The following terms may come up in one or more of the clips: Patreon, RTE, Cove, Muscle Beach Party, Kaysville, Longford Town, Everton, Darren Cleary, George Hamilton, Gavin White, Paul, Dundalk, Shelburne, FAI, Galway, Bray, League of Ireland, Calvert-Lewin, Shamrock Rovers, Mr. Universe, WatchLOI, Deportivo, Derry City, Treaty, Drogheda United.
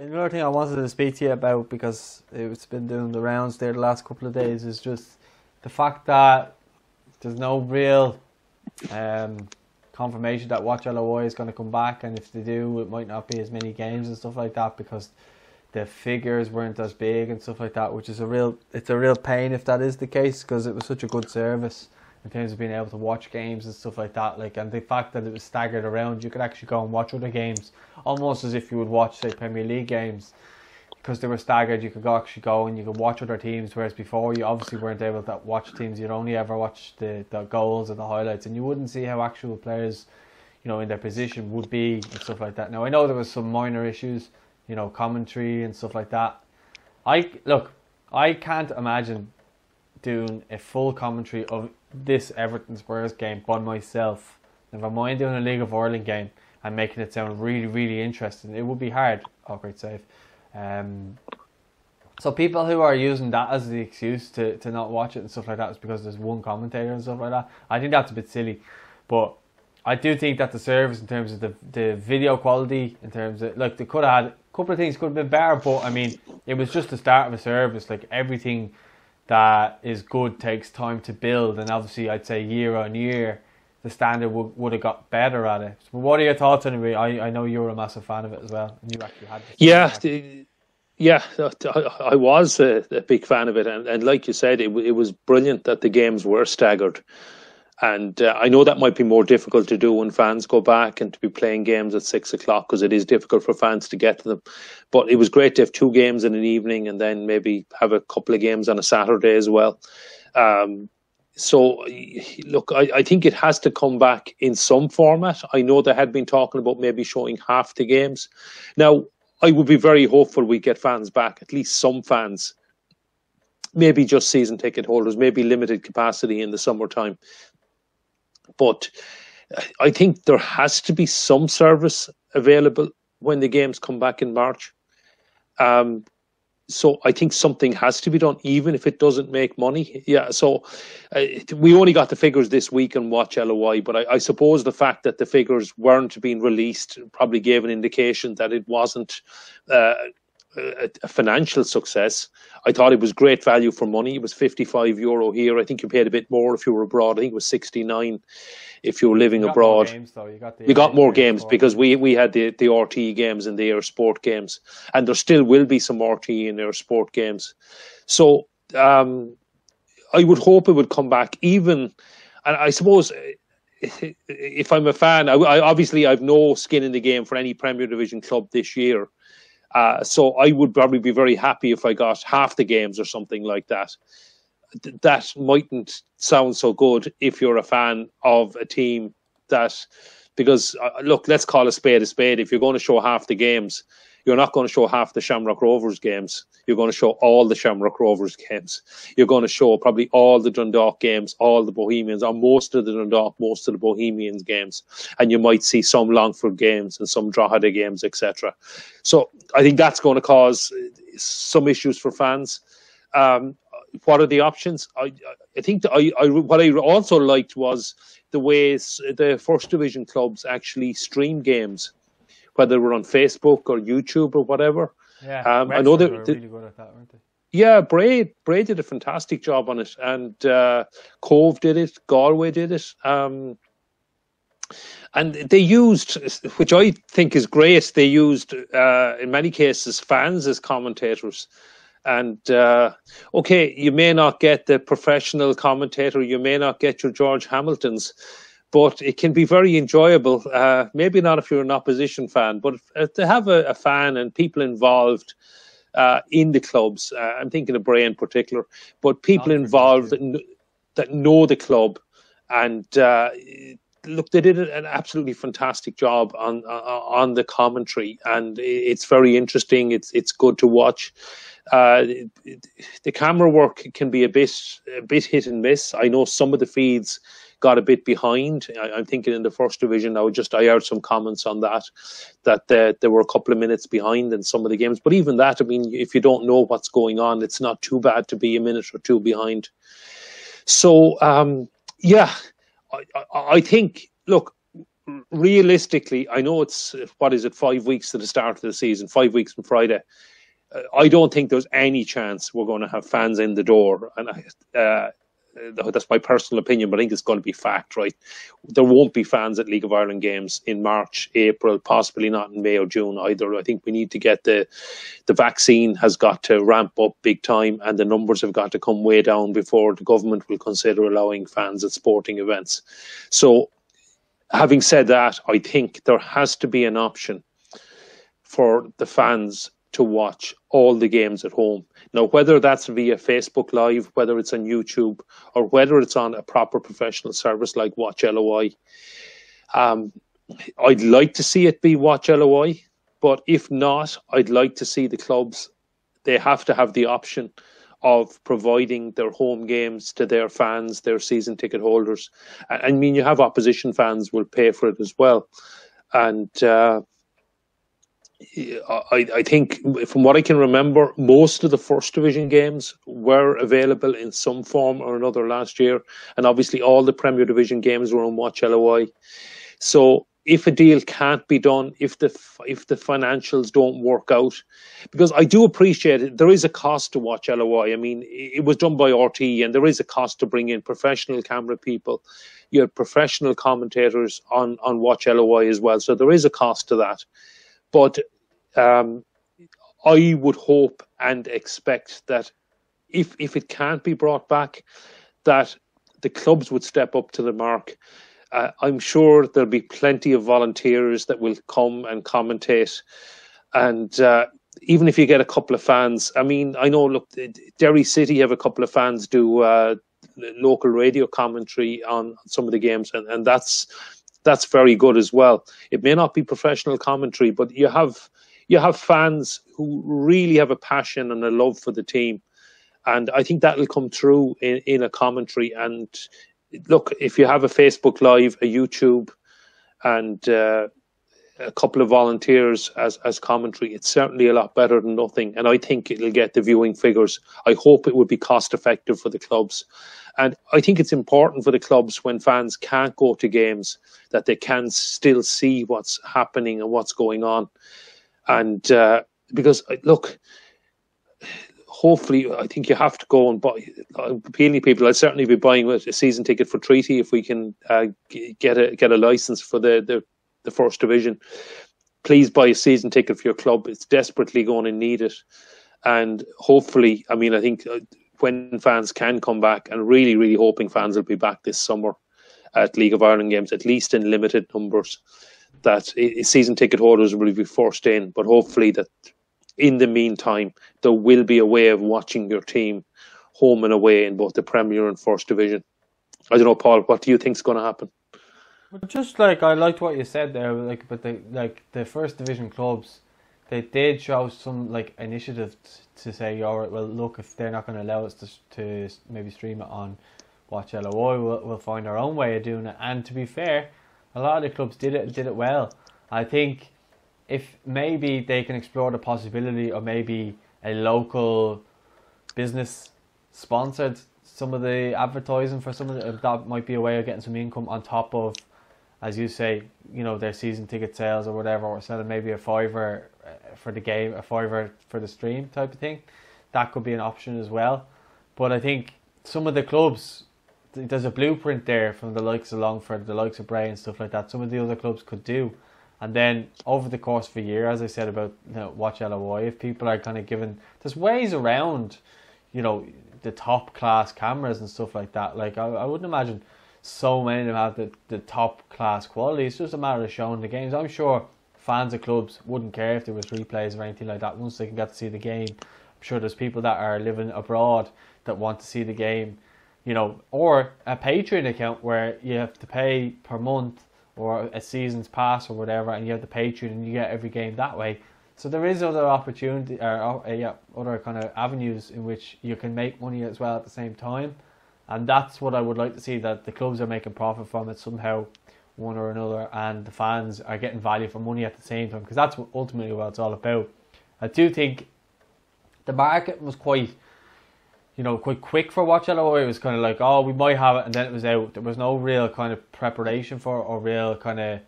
Another thing I wanted to speak to you about, because it's been doing the rounds there the last couple of days, is just the fact that there's no real confirmation that WatchLOI is going to come back, and if they do, it might not be as many games and stuff like that because the figures weren't as big and stuff like that, which is a real pain if that is the case, because it was such a good service in terms of being able to watch games and stuff like that. Like, and the fact that it was staggered around, you could actually go and watch other games almost as if you would watch, say, Premier League games, because they were staggered. You could actually go and you could watch other teams, whereas before you obviously weren't able to watch teams. You'd only ever watch the goals and the highlights, and you wouldn't see how actual players, you know, in their position would be and stuff like that. Now, I know there was some minor issues, you know, commentary and stuff like that. I can't imagine doing a full commentary of this Everton Spurs game by myself, never mind doing a League of Ireland game and making it sound really, really interesting. It would be hard. Oh, great save. So people who are using that as the excuse to not watch it and stuff like that is because there's one commentator and stuff like that, I think that's a bit silly. But I do think that the service in terms of the video quality, in terms of, like, they could have had a couple of things could have been better, but I mean, it was just the start of a service. Like, everything that is good takes time to build, and obviously I'd say year on year the standard would have got better at it. But what are your thoughts anyway? I know you were a massive fan of it as well, and you actually had yeah, I was a big fan of it, and like you said, it was brilliant that the games were staggered. And I know that might be more difficult to do when fans go back and to be playing games at 6 o'clock, because it is difficult for fans to get to them. But it was great to have two games in an evening and then maybe have a couple of games on a Saturday as well. So, look, I think it has to come back in some format. I know they had been talking about maybe showing half the games. Now, I would be very hopeful we get fans back, at least some fans. Maybe just season ticket holders, maybe limited capacity in the summertime. But I think there has to be some service available when the games come back in March. So I think something has to be done, even if it doesn't make money. Yeah. So we only got the figures this week on WatchLOI, but I suppose the fact that the figures weren't being released probably gave an indication that it wasn't a financial success. I thought it was great value for money. It was €55 here. I think you paid a bit more if you were abroad. I think it was 69 if you were living abroad. You got more games because we had the RTE games and the Air Sport games, and there still will be some RTE and Air Sport games. So I would hope it would come back, even, and I suppose if I'm a fan, I obviously I've no skin in the game for any Premier Division club this year. So I would probably be very happy if I got half the games or something like that. That mightn't sound so good if you're a fan of a team that, because look, let's call a spade a spade. If you're going to show half the games, you're not going to show half the Shamrock Rovers games. You're going to show all the Shamrock Rovers games. You're going to show probably all the Dundalk games, all the Bohemians, or most of the Dundalk, most of the Bohemians games. And you might see some Longford games and some Drogheda games, etc. So I think that's going to cause some issues for fans. What are the options? I think what I also liked was the ways the First Division clubs actually stream games, whether we're on Facebook or YouTube or whatever. Yeah, I know they were really good at that, weren't they? Yeah, Bray did a fantastic job on it, and Cove did it, Galway did it, and they used, which I think is great, they used, in many cases, fans as commentators. And, okay, you may not get the professional commentator, you may not get your George Hamiltons, but it can be very enjoyable, maybe not if you're an opposition fan, but to have a fan and people involved in the clubs, I'm thinking of Bray in particular, but people involved that know the club. And look, they did an absolutely fantastic job on the commentary, and it's very interesting, it's good to watch. The camera work can be a bit hit and miss. I know some of the feeds got a bit behind. I'm thinking in the First Division, I heard some comments on that there were a couple of minutes behind in some of the games. But even that, I mean, if you don't know what's going on, it's not too bad to be a minute or two behind. So, yeah, I think, look, realistically, I know it's, 5 weeks to the start of the season, 5 weeks from Friday. I don't think there's any chance we're going to have fans in the door. And that's my personal opinion, but I think it's going to be fact, right? There won't be fans at League of Ireland games in March, April, possibly not in May or June either. I think we need to get the vaccine has got to ramp up big time, and the numbers have got to come way down before the government will consider allowing fans at sporting events. So having said that, I think there has to be an option for the fans to watch all the games at home. Now, whether that's via Facebook Live, whether it's on YouTube, or whether it's on a proper professional service like WatchLOI, I'd like to see it be WatchLOI, but if not, I'd like to see the clubs, they have to have the option of providing their home games to their fans, their season ticket holders. I mean, you have opposition fans will pay for it as well. And I think, from what I can remember, most of the First Division games were available in some form or another last year, and obviously all the Premier Division games were on WatchLOI. So if a deal can't be done, if the financials don't work out, because I do appreciate it, there is a cost to WatchLOI. I mean, it was done by RTE, and there is a cost to bring in professional camera people. You have professional commentators on WatchLOI as well, so there is a cost to that. But I would hope and expect that if it can't be brought back, that the clubs would step up to the mark. I'm sure there'll be plenty of volunteers that will come and commentate. And even if you get a couple of fans, I mean, I know, look, Derry City have a couple of fans do local radio commentary on some of the games, and that's very good as well. It may not be professional commentary, but you have fans who really have a passion and a love for the team, and I think that'll come through in a commentary. And look, if you have a Facebook Live, a YouTube, and a couple of volunteers as commentary, it's certainly a lot better than nothing, and I think it'll get the viewing figures. I hope it would be cost effective for the clubs, and I think it's important for the clubs, when fans can't go to games, that they can still see what's happening and what's going on. And because, look, hopefully, I think you have to go and buy. Appealing people, I'd certainly be buying a season ticket for Treaty if we can get a license for the First Division. Please buy a season ticket for your club. It's desperately going to need it. And hopefully, I mean, I think when fans can come back, and really, really hoping fans will be back this summer at League of Ireland games, at least in limited numbers, that season ticket holders will be forced in. But hopefully that in the meantime, there will be a way of watching your team home and away in both the Premier and First Division. I don't know, Paul, what do you think is going to happen? Just like, I liked what you said there, like, but the First Division clubs, they did show some like initiative to say, all right, well, look, if they're not going to allow us to maybe stream it on WatchLOI, we'll find our own way of doing it. And to be fair, a lot of the clubs did it well. I think if maybe they can explore the possibility of maybe a local business sponsored some of the advertising for some of the, that might be a way of getting some income on top of, as you say, you know, their season ticket sales or whatever, or selling maybe a $5 for the game, a $5 for the stream type of thing. That could be an option as well. But I think some of the clubs, there's a blueprint there from the likes of Longford, the likes of Bray and stuff like that. Some of the other clubs could do. And then over the course of a year, as I said about, you know, WatchLOI, if people are kind of given, there's ways around, you know, the top class cameras and stuff like that. Like, I wouldn't imagine so many of them have the top class quality. It's just a matter of showing the games. I'm sure fans of clubs wouldn't care if there was replays or anything like that. Once they got to see the game, I'm sure there's people that are living abroad that want to see the game, you know, or a Patreon account where you have to pay per month or a season's pass or whatever, and you have the Patreon and you get every game that way. So there is other opportunity, or yeah, other kind of avenues in which you can make money as well at the same time. And that's what I would like to see, that the clubs are making profit from it somehow, one or another, and the fans are getting value for money at the same time, because that's what ultimately what it's all about. I do think the market was quite, you know, quite quick for WatchLOI. It was kind of like, oh, we might have it, and then it was out. There was no real kind of preparation for it, or real kind of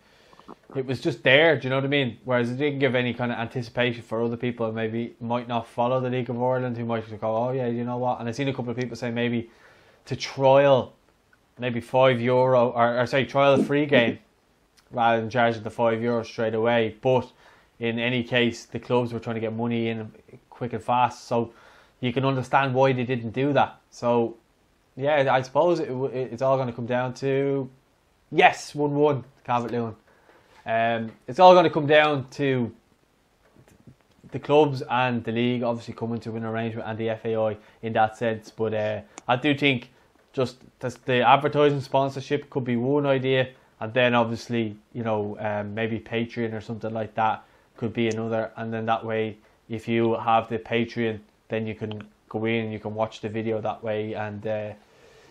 it was just there, do you know what I mean? Whereas it didn't give any kind of anticipation for other people who maybe might not follow the League of Ireland, who might just go, oh yeah, you know what? And I've seen a couple of people say maybe to trial maybe €5 or sorry, trial a free game rather than charging the €5 straight away. But in any case, the clubs were trying to get money in quick and fast, so you can understand why they didn't do that. So yeah, I suppose it's all going to come down to, yes, 1-1, Calvert-Lewin. It's all going to come down to the clubs and the league obviously coming to an arrangement, and the FAI in that sense. But I do think just the advertising sponsorship could be one idea, and then obviously, you know, maybe Patreon or something like that could be another. And then that way, if you have the Patreon, then you can go in and you can watch the video that way, and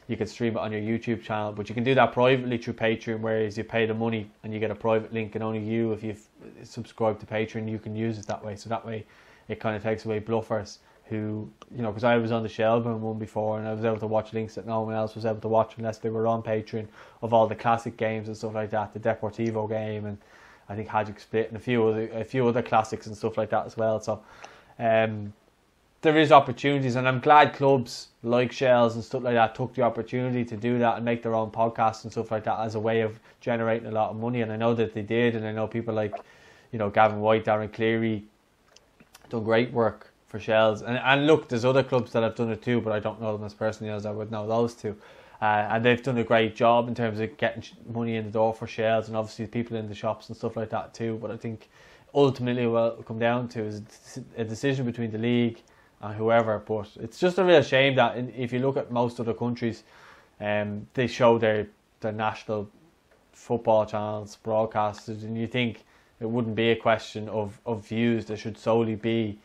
you can stream it on your YouTube channel. But you can do that privately through Patreon, whereas you pay the money and you get a private link, and only you, if you've subscribed to Patreon, you can use it that way. So that way it kind of takes away bluffers who, you know, because I was on the Shelburne one before and I was able to watch links that no one else was able to watch unless they were on Patreon, of all the classic games and stuff like that, the Deportivo game and I think Hajduk Split and a few other classics and stuff like that as well. So there is opportunities, and I'm glad clubs like Shells and stuff like that took the opportunity to do that and make their own podcasts and stuff like that as a way of generating a lot of money. And I know that they did, and I know people like, you know, Gavin White, Darren Cleary, done great work for Shells. And look, there's other clubs that have done it too, but I don't know them as personally as I would know those two. And they've done a great job in terms of getting money in the door for Shells, and obviously the people in the shops and stuff like that too. But I think ultimately what it will come down to is a decision between the league and whoever. But it's just a real shame that if you look at most other countries, they show their national football channels, broadcasters, and you think it wouldn't be a question of views. There should solely be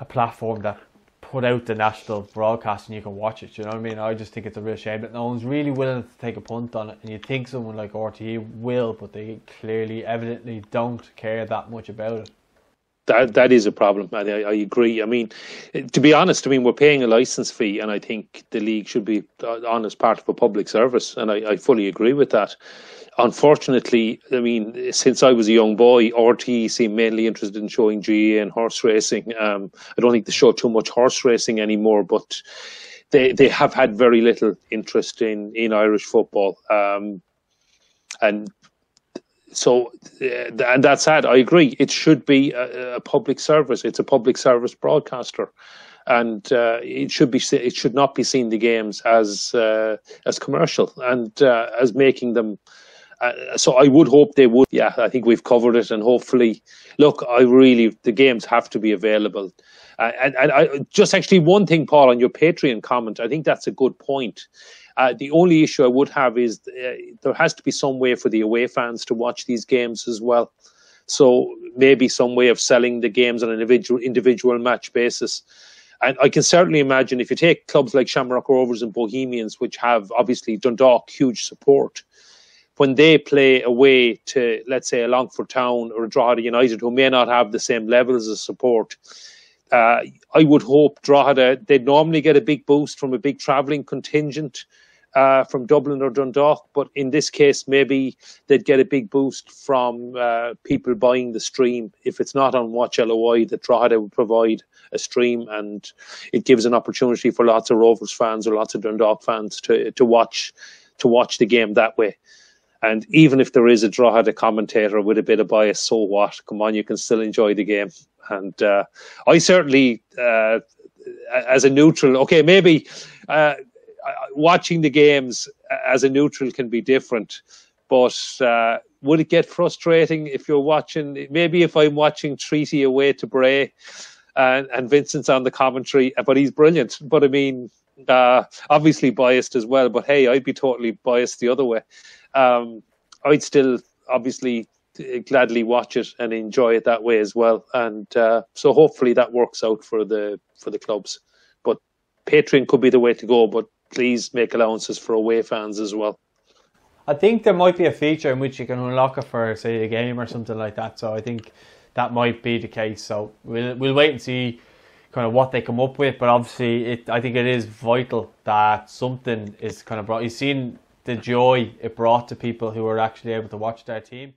a platform that put out the national broadcast and you can watch it, you know what I mean? I just think it's a real shame that no one's really willing to take a punt on it, and you think someone like RTE will, but they clearly, evidently don't care that much about it. That is a problem, and I agree. I mean, to be honest, I mean, we're paying a licence fee, and I think the league should be on as part of a public service, and I fully agree with that. Unfortunately, I mean, since I was a young boy, RTE seemed mainly interested in showing GAA and horse racing. I don't think they show too much horse racing anymore, but they have had very little interest in Irish football. And that's sad. I agree. It should be a public service. It's a public service broadcaster, and it should not be seen, the games, as commercial and as making them. So I would hope they would. Yeah, I think we've covered it, and hopefully, look, the games have to be available. And I just actually one thing, Paul, on your Patreon comment. I think that's a good point. The only issue I would have is there has to be some way for the away fans to watch these games as well. So maybe some way of selling the games on an individual match basis. And I can certainly imagine if you take clubs like Shamrock Rovers and Bohemians, which have obviously Dundalk huge support, when they play away to, let's say, a Longford Town or a Drogheda United, who may not have the same levels of support, I would hope Drogheda, they'd normally get a big boost from a big travelling contingent from Dublin or Dundalk, but in this case maybe they'd get a big boost from people buying the stream. If it's not on WatchLOI, that Drogheda would provide a stream, and it gives an opportunity for lots of Rovers fans or lots of Dundalk fans to watch the game that way. And even if there is a Drogheda commentator with a bit of bias, so what? Come on, you can still enjoy the game. And I certainly, as a neutral, okay, maybe watching the games as a neutral can be different, but would it get frustrating if you're watching, maybe if I'm watching Treaty away to Bray and Vincent's on the commentary, but he's brilliant, but I mean, obviously biased as well, but hey, I'd be totally biased the other way. I'd still obviously gladly watch it and enjoy it that way as well, and so hopefully that works out for the clubs. But Patreon could be the way to go, but please make allowances for away fans as well. I think there might be a feature in which you can unlock it for, say, a game or something like that, so I think that might be the case. So we'll wait and see kind of what they come up with, but obviously I think it is vital that something is kind of brought. You've seen the joy it brought to people who were actually able to watch their team.